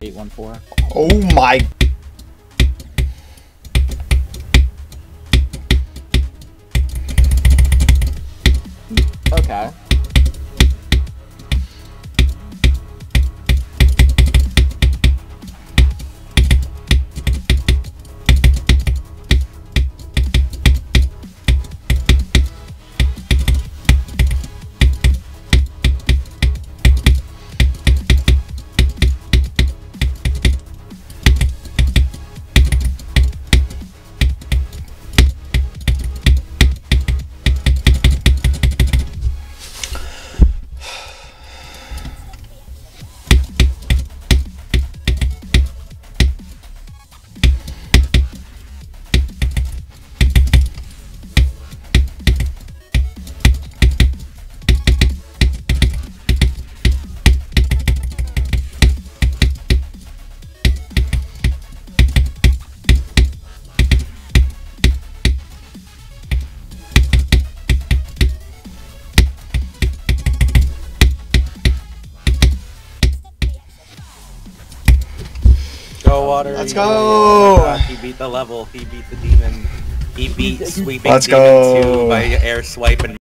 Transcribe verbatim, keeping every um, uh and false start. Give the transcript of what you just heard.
eight one four. Oh my. Okay. Water. Let's go! Uh, he beat the level. He beat the demon. He beat sweeping Let's demon go. two by air swipe and.